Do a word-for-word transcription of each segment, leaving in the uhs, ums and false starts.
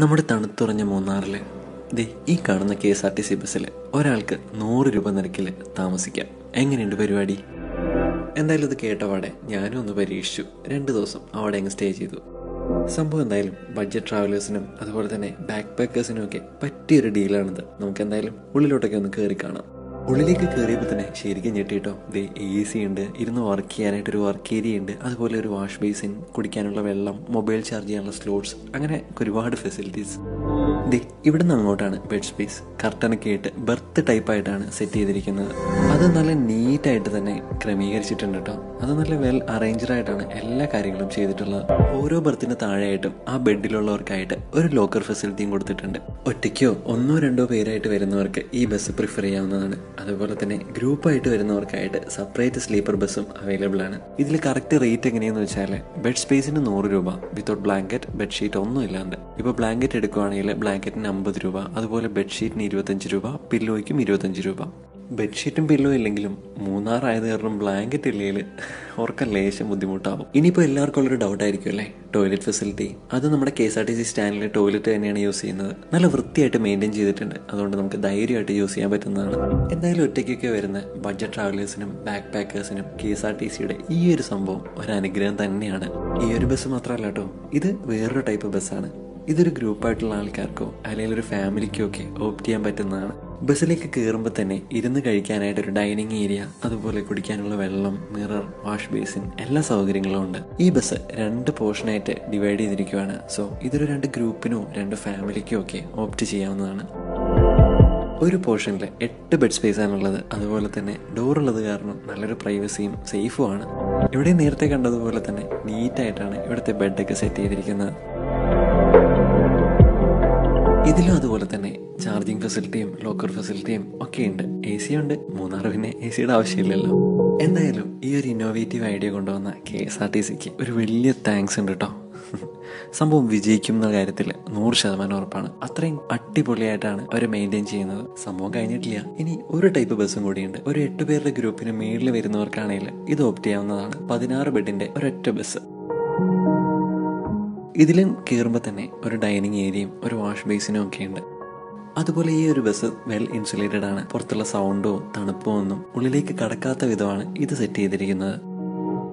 നമ്മുടെ തണുത്തുറഞ്ഞ മൂന്നാറിൽ ദേ ഈ കാണുന്ന K S R T C ബസ്സിൽ ഒരാൾക്ക് നൂറ് രൂപ നിരക്കിൽ താമസിക്കാം. എങ്ങനെയുണ്ട് പരിപാടി? എന്തായാലും ഇത് കേട്ടപാടെ ഞാനും ഒന്ന് പരീക്ഷിച്ചു. രണ്ട് ദിവസം അവിടെ അങ്ങ് സ്റ്റേ ചെയ്തു. സംഭവം എന്തായാലും ബഡ്ജറ്റ് ട്രാവലേഴ്സിനും അതുപോലെ തന്നെ ബാക്ക് പാക്കേഴ്സിനും ഒക്കെ പറ്റിയൊരു ഡീലാണിത്. നമുക്ക് എന്തായാലും ഉള്ളിലോട്ടൊക്കെ ഒന്ന് കയറി കാണാം. ഉള്ളിലേക്ക് കയറിയപ്പോൾ തന്നെ ശരിക്കും ഞെട്ടിട്ടോ. ദേ എ സി ഉണ്ട്, ഇരുന്ന് വർക്ക് ചെയ്യാനായിട്ടൊരു വർക്ക് ഏരിയ ഉണ്ട്, അതുപോലെ ഒരു വാഷ് ബേസിൻ, കുടിക്കാനുള്ള വെള്ളം, മൊബൈൽ ചാർജ് ചെയ്യാനുള്ള സ്ലോട്ട്സ്, അങ്ങനെ ഒരുപാട് ഫെസിലിറ്റീസ്. ദേ ഇവിടുന്ന് അങ്ങോട്ടാണ് ബെഡ് സ്പേസ് കർട്ടനൊക്കെ ആയിട്ട് ബെർത്ത് ടൈപ്പായിട്ടാണ് സെറ്റ് ചെയ്തിരിക്കുന്നത്. അത് നല്ല നീറ്റായിട്ട് തന്നെ ക്രമീകരിച്ചിട്ടുണ്ട് കേട്ടോ. അത് നല്ല വെൽ അറേഞ്ച്ഡായിട്ടാണ് എല്ലാ കാര്യങ്ങളും ചെയ്തിട്ടുള്ളത്. ഓരോ ബെർത്തിന് താഴെയായിട്ടും ആ ബെഡിലുള്ളവർക്കായിട്ട് ഒരു ലോക്കർ ഫെസിലിറ്റിയും കൊടുത്തിട്ടുണ്ട്. ഒറ്റയ്ക്കോ ഒന്നോ രണ്ടോ പേരായിട്ട് വരുന്നവർക്ക് ഈ ബസ് പ്രിഫർ ചെയ്യാവുന്നതാണ്. അതുപോലെ തന്നെ ഗ്രൂപ്പായിട്ട് വരുന്നവർക്കായിട്ട് സെപ്പറേറ്റ് സ്ലീപ്പർ ബസ്സും അവൈലബിൾ ആണ്. ഇതിൽ കറക്റ്റ് റേറ്റ് എങ്ങനെയെന്ന് വെച്ചാൽ ബെഡ് സ്പേസിന് നൂറ് രൂപ വിത്തൗട്ട് ബ്ലാങ്കറ്റ് ബെഡ്ഷീറ്റ് ഒന്നും ഇല്ലാണ്ട്. ഇപ്പോൾ ബ്ലാങ്കറ്റ് എടുക്കുകയാണെങ്കിൽ ബ്ലാങ്കറ്റിന് അമ്പത് രൂപ, അതുപോലെ ബെഡ്ഷീറ്റിന് ഇരുപത്തഞ്ച് രൂപ, പില്ലോയ്ക്കും ഇരുപത്തഞ്ച് രൂപ. ബെഡ്ഷീറ്റും പില്ലോ ഇല്ലെങ്കിലും മൂന്നാറായത് കാരണം ബ്ലാങ്കറ്റ് ഇല്ലെങ്കിൽ ഓർക്കാൻ ലേശം ബുദ്ധിമുട്ടാവും. ഇനിയിപ്പോൾ എല്ലാവർക്കും ഉള്ളൊരു ഡൗട്ടായിരിക്കും അല്ലേ, ടോയ്ലറ്റ് ഫെസിലിറ്റി. അത് നമ്മുടെ K S R T C സ്റ്റാൻഡിലെ ടോയ്ലറ്റ് തന്നെയാണ് യൂസ് ചെയ്യുന്നത്. നല്ല വൃത്തിയായിട്ട് മെയിൻറ്റെയിൻ ചെയ്തിട്ടുണ്ട്. അതുകൊണ്ട് നമുക്ക് ധൈര്യമായിട്ട് യൂസ് ചെയ്യാൻ പറ്റുന്നതാണ്. എന്തായാലും ഒറ്റയ്ക്കൊക്കെ വരുന്ന ബഡ്ജറ്റ് ട്രാവലേഴ്സിനും ബാക്ക് പാക്കേഴ്സിനും കെ എസ് ആർ ടി സിയുടെ ഈ ഒരു സംഭവം ഒരു അനുഗ്രഹം തന്നെയാണ്. ഈ ഒരു ബസ് മാത്രമല്ല കേട്ടോ, ഇത് വേറൊരു ടൈപ്പ് ബസ്സാണ്. ഇതൊരു ഗ്രൂപ്പായിട്ടുള്ള ആൾക്കാർക്കോ അല്ലെങ്കിൽ ഒരു ഫാമിലിക്കൊക്കെ ഓപ്റ്റ് ചെയ്യാൻ പറ്റുന്നതാണ്. ബസ്സിലേക്ക് കയറുമ്പോൾ തന്നെ ഇരുന്ന് കഴിക്കാനായിട്ടൊരു ഡൈനിങ് ഏരിയ, അതുപോലെ കുടിക്കാനുള്ള വെള്ളം, മിറർ, വാഷ് ബേസിൻ, എല്ലാ സൗകര്യങ്ങളും ഉണ്ട്. ഈ ബസ് രണ്ട് പോർഷനായിട്ട് ഡിവൈഡ് ചെയ്തിരിക്കുകയാണ്. സോ ഇതൊരു രണ്ട് ഗ്രൂപ്പിനോ രണ്ട് ഫാമിലിക്കോ ഒക്കെ ഓപ്റ്റ് ചെയ്യാവുന്നതാണ്. ഒരു പോർഷനിൽ എട്ട് ബെഡ് സ്പേസാണുള്ളത്. അതുപോലെ തന്നെ ഡോറുള്ളത് കാരണം നല്ലൊരു പ്രൈവസിയും സേഫുമാണ്. ഇവിടെ നേരത്തെ കണ്ടതുപോലെ തന്നെ നീറ്റായിട്ടാണ് ഇവിടുത്തെ ബെഡൊക്കെ സെറ്റ് ചെയ്തിരിക്കുന്നത്. ഇതിലും അതുപോലെ തന്നെ ചാർജിങ് ഫെസിലിറ്റിയും ലോക്കർ ഫെസിലിറ്റിയും ഒക്കെ ഉണ്ട്. എ സി ഉണ്ട്. മൂന്നാർ പിന്നെ എ സിയുടെ ആവശ്യമില്ലല്ലോ. എന്തായാലും ഈ ഒരു ഇന്നോവേറ്റീവ് ഐഡിയ കൊണ്ടുവന്ന കെ എസ് ആർ ടി സിക്ക് ഒരു വലിയ താങ്ക്സ് ഉണ്ട് കേട്ടോ. സംഭവം വിജയിക്കും എന്ന കാര്യത്തിൽ നൂറ് ശതമാനം ഉറപ്പാണ്. അത്രയും അടിപൊളിയായിട്ടാണ് അവർ മെയിൻറ്റെയിൻ ചെയ്യുന്നത്. സംഭവം കഴിഞ്ഞിട്ടില്ല. ഇനി ഒരു ടൈപ്പ് ബസ്സും കൂടിയുണ്ട്. ഒരു എട്ട് പേരുടെ ഗ്രൂപ്പിന് മേളിൽ വരുന്നവർക്കാണെങ്കിൽ ഇത് ഓപ്റ്റ് ചെയ്യാവുന്നതാണ്. പതിനാറ് ബെഡിൻ്റെ ഒരൊറ്റ ബസ്. ഇതിലും കയറുമ്പോൾ തന്നെ ഒരു ഡൈനിങ് ഏരിയയും ഒരു വാഷ് ബേസിനും ഒക്കെ ഉണ്ട്. അതുപോലെ ഈ ഒരു ബസ് വെൽ ഇൻസുലേറ്റഡ് ആണ്. പുറത്തുള്ള സൗണ്ടോ തണുപ്പോ ഒന്നും ഉള്ളിലേക്ക് കടക്കാത്ത വിധമാണ് ഇത് സെറ്റ് ചെയ്തിരിക്കുന്നത്.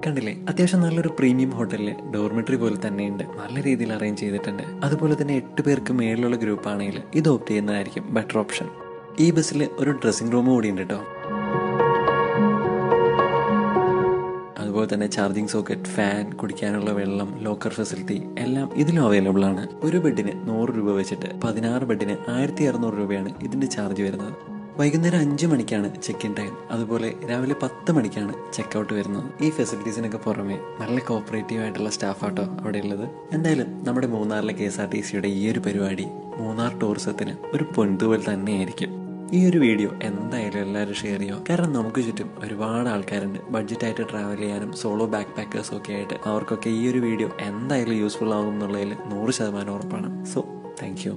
കണ്ടില്ലേ, അത്യാവശ്യം നല്ലൊരു പ്രീമിയം ഹോട്ടലിലെ ഡോർമെട്രി പോലെ തന്നെയുണ്ട്. നല്ല രീതിയിൽ അറേഞ്ച് ചെയ്തിട്ടുണ്ട്. അതുപോലെ തന്നെ എട്ട് പേർക്ക് മേളിലുള്ള ഗ്രൂപ്പ് ആണെങ്കിൽ ഇത് ഓപ്റ്റ് ചെയ്യുന്നതായിരിക്കും ബെറ്റർ ഓപ്ഷൻ. ഈ ബസ്സിൽ ഒരു ഡ്രസ്സിംഗ് റൂം കൂടി ഉണ്ട് കേട്ടോ. അതുപോലെ തന്നെ ചാർജിങ് സോക്കറ്റ്, ഫാൻ, കുടിക്കാനുള്ള വെള്ളം, ലോക്കർ ഫെസിലിറ്റി എല്ലാം ഇതിലും അവൈലബിൾ ആണ്. ഒരു ബെഡിന് നൂറ് രൂപ വെച്ചിട്ട് പതിനാറ് ബെഡിന് ആയിരത്തി അറുന്നൂറ് രൂപയാണ് ഇതിൻ്റെ ചാർജ് വരുന്നത്. വൈകുന്നേരം അഞ്ച് മണിക്കാണ് ചെക്ക് ഇൻ ടൈം. അതുപോലെ രാവിലെ പത്ത് മണിക്കാണ് ചെക്ക് ഔട്ട് വരുന്നത്. ഈ ഫെസിലിറ്റീസിനൊക്കെ പുറമെ നല്ല കോപ്പറേറ്റീവ് ആയിട്ടുള്ള സ്റ്റാഫാട്ടോ അവിടെ ഉള്ളത്. എന്തായാലും നമ്മുടെ മൂന്നാറിലെ കെ എസ് ആർ ടി സിയുടെ ഈ ഒരു പരിപാടി മൂന്നാർ ടൂറിസത്തിന് ഒരു പൊൻതൂവൽ തന്നെയായിരിക്കും. ഈ ഒരു വീഡിയോ എന്തായാലും എല്ലാവരും ഷെയർ ചെയ്യുക. കാരണം നമുക്ക് ചുറ്റും ഒരുപാട് ആൾക്കാരുണ്ട് ബഡ്ജറ്റായിട്ട് ട്രാവൽ ചെയ്യാനും സോളോ ബാക്ക് പാക്കേഴ്സും ഒക്കെ ആയിട്ട്. അവർക്കൊക്കെ ഈ ഒരു വീഡിയോ എന്തായാലും യൂസ്ഫുൾ ആകും എന്നുള്ളതിൽ നൂറ് ശതമാനം ഉറപ്പാണ്. So thank U.